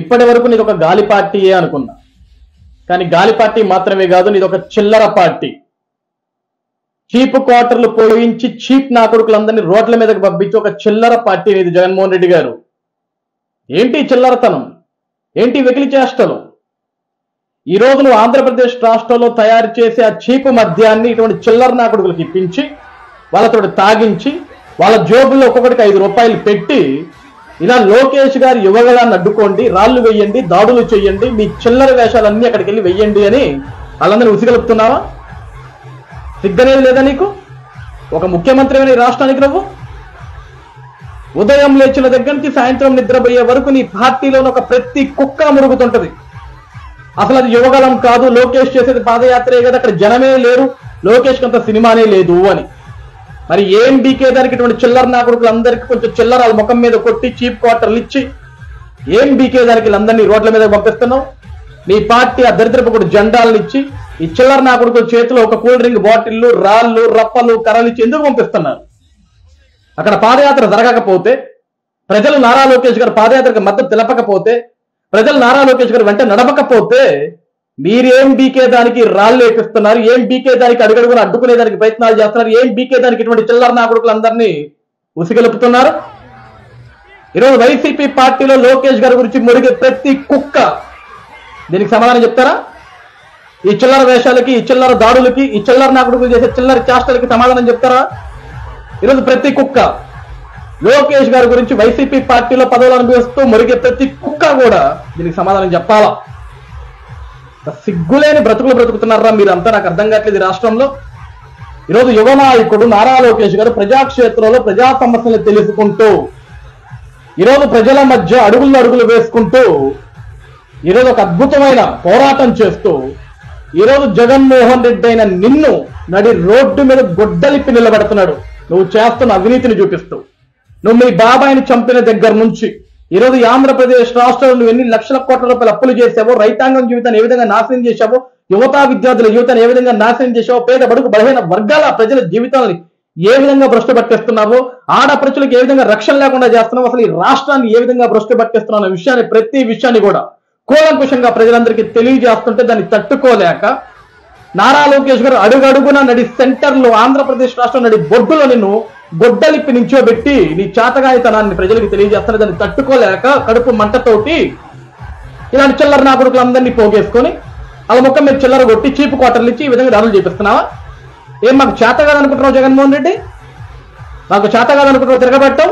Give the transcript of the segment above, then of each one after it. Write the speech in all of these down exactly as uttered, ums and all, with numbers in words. ఇప్పటి వరకు నీదొక గాలి పార్టీయే అనుకున్నా, కానీ గాలి పార్టీ మాత్రమే కాదు, నీదొక చిల్లర పార్టీ. చీప్ క్వార్టర్లు పోయించి చీప్ నా కొడుకులందరినీ రోడ్ల మీదకి పంపించి ఒక చిల్లర పార్టీ ఇది జగన్మోహన్ రెడ్డి గారు. ఏంటి చిల్లరతనం, ఏంటి వెకిలి చేష్టలు? ఈ రోజు నువ్వు ఆంధ్రప్రదేశ్ రాష్ట్రంలో తయారు చేసే ఆ చీపు మద్యాన్ని ఇటువంటి చిల్లర నా కొడుకులకు ఇప్పించి, వాళ్ళతో తాగించి, వాళ్ళ జోబుల్లో ఒక్కొక్కటికి ఐదు రూపాయలు పెట్టి, ఇలా లోకేష్ గారు యువగలాన్ని అడ్డుకోండి, రాళ్లు వెయ్యండి, దాడులు చేయండి, మీ చిల్లర వేషాలన్నీ అక్కడికి వెళ్ళి వెయ్యండి అని వాళ్ళందరూ ఉసిగలుపుతున్నావా? సిగ్గనేది లేదా నీకు? ఒక ముఖ్యమంత్రి ఈ రాష్ట్రానికి నువ్వు ఉదయం లేచిన దగ్గర నుంచి సాయంత్రం నిద్రపోయే వరకు నీ పార్టీలో ఒక ప్రతి కుక్క మురుగుతుంటది. అసలు అది యువగలం కాదు, లోకేష్ చేసేది పాదయాత్రే కదా, అక్కడ జనమే లేరు, లోకేష్కి అంత సినిమానే లేదు అని. మరి ఏం బీకే దానికి ఇటువంటి చిల్లర నా కొడుకులందరికీ కొంచెం చిల్లరాల ముఖం మీద కొట్టి చీప్ క్వార్టర్లు ఇచ్చి ఏం బీకే దానికి వీళ్ళందరినీ రోడ్ల మీద పంపిస్తున్నావు? నీ పార్టీ ఆ దరిద్రపు కూడా జెండాలను ఇచ్చి ఈ చిల్లర నా కొడుకు చేతిలో ఒక కూల్ డ్రింక్ బాటిల్లు, రాళ్ళు, రప్పలు, కర్రలు ఇచ్చి ఎందుకు పంపిస్తున్నారు? అక్కడ పాదయాత్ర జరగకపోతే, ప్రజలు నారా లోకేష్ గారు పాదయాత్రకు మద్దతు తెలపకపోతే, ప్రజలు నారా లోకేష్ గారు వెంట నడవకపోతే మీరేం బీకే దానికి రాళ్ళు ఏపిస్తున్నారు? ఏం బీకే దానికి అడుగడుగులు అడ్డుకునేదానికి ప్రయత్నాలు చేస్తున్నారు? ఏం బీకే దానికి ఇటువంటి చిల్లర నా కొడుకులందరినీ ఉసిగలుపుతున్నారు? ఈరోజు వైసీపీ పార్టీలో లోకేష్ గారి గురించి మురిగే ప్రతి కుక్క దీనికి సమాధానం చెప్తారా? ఈ చిల్లర వేషాలకి, ఈ చిల్లర దాడులకి, ఈ చిల్లర నా కొడుకులు చేసే చిల్లర చేష్టలకి సమాధానం చెప్తారా? ఈరోజు ప్రతి కుక్క లోకేష్ గారి గురించి వైసీపీ పార్టీలో పదవులు అనుభవిస్తూ మురిగే ప్రతి కుక్క కూడా దీనికి సమాధానం చెప్పాలా? సిగ్గులేని బ్రతుకులు బ్రతుకుతున్నారా మీరంతా? నాకు అర్థం కావట్లేదు. రాష్ట్రంలో ఈరోజు యువ నాయకుడు నారా లోకేష్ గారు ప్రజాక్షేత్రంలో ప్రజా సమస్యలు తెలుసుకుంటూ, ఈరోజు ప్రజల మధ్య అడుగులు అడుగులు వేసుకుంటూ, ఈరోజు ఒక అద్భుతమైన పోరాటం చేస్తూ, ఈరోజు జగన్మోహన్ రెడ్డి అయిన నిన్ను నడి రోడ్డు మీద గొడ్డలిప్పి నిలబెడుతున్నాడు. నువ్వు చేస్తున్న అవినీతిని చూపిస్తూ, నువ్వు మీ బాబాయిని చంపిన దగ్గర నుంచి ఈరోజు ఆంధ్రప్రదేశ్ రాష్ట్రంలో నువ్వు ఎన్ని లక్షల కోట్ల రూపాయలు అప్పులు చేసావో, రైతాంగం జీవితాన్ని ఏ విధంగా నాశనం చేశావో, యువతా విద్యార్థుల జీవితాన్ని ఏ విధంగా నాశనం చేశావో, పేద బడుగు బలహీన వర్గాల ప్రజల జీవితాలని ఏ విధంగా భ్రష్టు పట్టేస్తున్నావో, ఆడపడుచులకు ఏ విధంగా రక్షణ లేకుండా చేస్తున్నావు, అసలు ఈ రాష్ట్రాన్ని ఏ విధంగా భ్రష్టు పట్టేస్తున్నావు అనే విషయాన్ని, ప్రతి విషయాన్ని కూడా కూలంకుశంగా ప్రజలందరికీ తెలియజేస్తుంటే దాన్ని తట్టుకోలేక నారా లోకేష్ గారు అడుగడుగున నడి సెంటర్లో, ఆంధ్రప్రదేశ్ రాష్ట్రం నడి బొడ్డులో నిన్ను గొడ్డలిప్పి నించోబెట్టి నీ చాతగాయతనాన్ని ప్రజలకు తెలియజేస్తున్న దాన్ని తట్టుకోలేక కడుపు మంటతోటి ఇలాంటి చిల్లర నా కొడుకులందరినీ పోగేసుకొని అలా ముఖం మీద చిల్లర కొట్టి చీపు క్వార్టర్లు ఇచ్చి ఈ విధంగా దాడులు చేపిస్తున్నావా? ఏం మాకు చేత కాదనుకుంటున్నావు జగన్మోహన్ రెడ్డి? మాకు చేత కాదనుకుంటున్నావు తిరగబట్టం?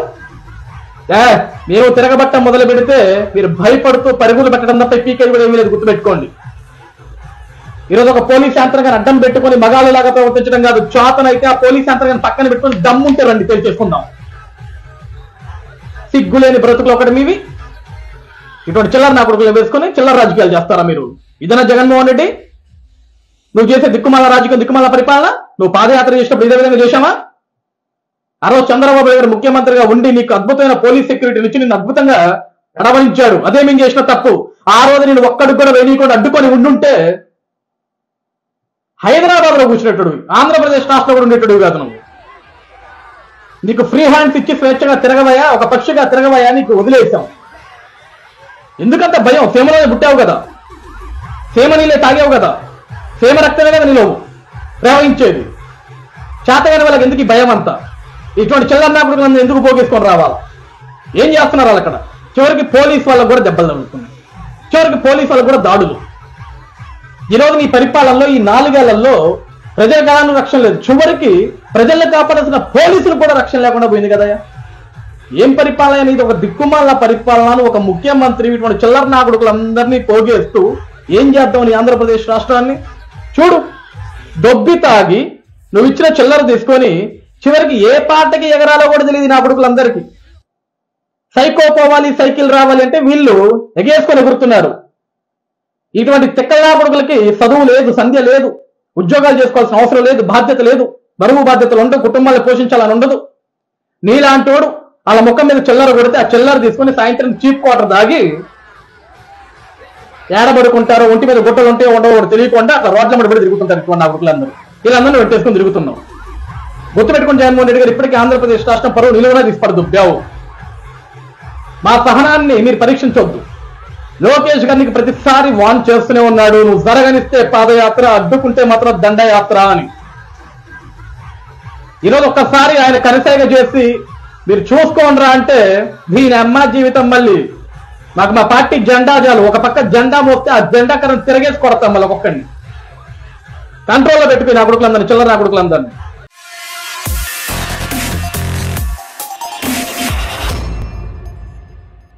ఏ మేము తిరగబట్టం మొదలు పెడితే మీరు భయపడుతూ పరుగులు పెట్టడం తప్ప పీకేది కూడా ఏమీ లేదు, గుర్తుపెట్టుకోండి. ఈరోజు ఒక పోలీస్ యంత్రాంగాన్ని అడ్డం పెట్టుకొని మగాళ్ళలాగా ప్రవర్తించడం కాదు, చేతనైతే ఆ పోలీస్ యంత్రాంగాన్ని పక్కన పెట్టుకొని దమ్ముంటే రండి పేరు చేసుకుందాం. సిగ్గులేని బ్రతుకులు ఒకటి మీవి. ఇటువంటి చిల్లర నా కొడుకులు వేసుకొని చిల్లర రాజకీయాలు చేస్తారా మీరు? ఇదైనా జగన్మోహన్ రెడ్డి నువ్వు చేసే దిక్కుమాల రాజకీయం, దిక్కుమాల పరిపాలన? నువ్వు పాదయాత్ర చేసినప్పుడు ఇదే విధంగా చేశావా? ఆ రోజు చంద్రబాబు గారు ముఖ్యమంత్రిగా ఉండి నీకు అద్భుతమైన పోలీస్ సెక్యూరిటీ నుంచి నిన్ను అద్భుతంగా నడవలించాడు. అదే మేము చేసిన తప్పు. ఆ రోజు నేను ఒక్కడికి కూడా వేయకుండా అడ్డుకొని ఉండుంటే హైదరాబాద్ లో కూర్చునేటడు, ఆంధ్రప్రదేశ్ రాష్ట్రంలో కూడా ఉండేటడు కాదు నువ్వు. నీకు ఫ్రీ హ్యాండ్స్ ఇచ్చి స్వేచ్ఛగా తిరగవయా, ఒక పక్షిగా తిరగవయా, నీకు వదిలేసాం. ఎందుకంత భయం? సేమలోనే పుట్టావు కదా, సేమ నీళ్ళే తాగావు కదా, సేమ రక్తమే కదా నీలో ప్రవహించేది. చేతగాని వాళ్ళకి ఎందుకు భయం అంతా? ఇటువంటి చిల్లరనాకుడు ఎందుకు పోగేసుకొని రావాలి? ఏం చేస్తున్నారు వాళ్ళు అక్కడ? చివరికి పోలీస్ వాళ్ళకు కూడా దెబ్బలు తగులుతున్నాయి, చివరికి పోలీస్ వాళ్ళకు కూడా దాడులు. ఈరోజు నీ పరిపాలనలో ఈ నాలుగేళ్లలో ప్రజలకు గాను రక్షణ లేదు, చివరికి ప్రజలను కాపాడాల్సిన పోలీసులు కూడా రక్షణ లేకుండా పోయింది కదా. ఏం పరిపాలన ఇది? ఒక దిక్కుమాల పరిపాలన. ఒక ముఖ్యమంత్రి ఇటువంటి చిల్లర నా కొడుకులందరినీ పోగేస్తూ ఏం చేద్దాం నీ ఆంధ్రప్రదేశ్ రాష్ట్రాన్ని? చూడు, దొబ్బి తాగి నువ్వు ఇచ్చిన చిల్లర తీసుకొని చివరికి ఏ పాటకి ఎగరాలో కూడా తెలియదు నా కొడుకులందరికీ. సైకో పోవాలి, సైకిల్ రావాలి అంటే వీళ్ళు ఎగేసుకొని ఎగురుతున్నారు. ఇటువంటి తిక్కల్లా కొడుకులకి చదువు లేదు, సంధ్య లేదు, ఉద్యోగాలు చేసుకోవాల్సిన అవసరం లేదు, బాధ్యత లేదు, బరువు బాధ్యతలు ఉండవు, కుటుంబాలను పోషించాలని ఉండదు. నీలాంటోడు వాళ్ళ ముఖం మీద చిల్లర కొడితే ఆ చిల్లర తీసుకుని సాయంత్రం చీప్ క్వార్టర్ దాగి ఏడబడుకుంటారో, ఒంటి మీద గుట్టలు ఉంటే ఉండవు కూడా తెలియకుండా అట్లా రోడ్ల మీద పడి తిరుగుతుంటారు నా కొడుకులందరూ. వీళ్ళందరూ పెట్టేసుకుని తిరుగుతున్నాం. గుర్తుపెట్టుకుని జగన్మోహన్ రెడ్డి గారు ఇప్పటికీ ఆంధ్రప్రదేశ్ రాష్ట్రం పరువు నిలువనే తీసుపడదు. మా సహనాన్ని మీరు పరీక్షించొద్దు. లోకేష్ గారికి ప్రతిసారి వాన్ చేస్తూనే ఉన్నాడు, నువ్వు జరగనిస్తే పాదయాత్ర, అడ్డుకుంటే మాత్రం దండయాత్ర అని. ఈరోజు ఒక్కసారి ఆయన కనసాగ చేసి మీరు చూసుకోండిరా అంటే దీని అమ్మ జీవితం మళ్ళీ మాకు మా పార్టీ జెండా చాలు, ఒక పక్క జెండా మోస్తే ఆ జెండా కరెంట్ తిరగేసి కొడతాం మళ్ళీ ఒక్కొక్కడిని కంట్రోల్లో పెట్టుకుని నా కొడుకులందరినీ చిల్లర నా కొడుకులందరినీ.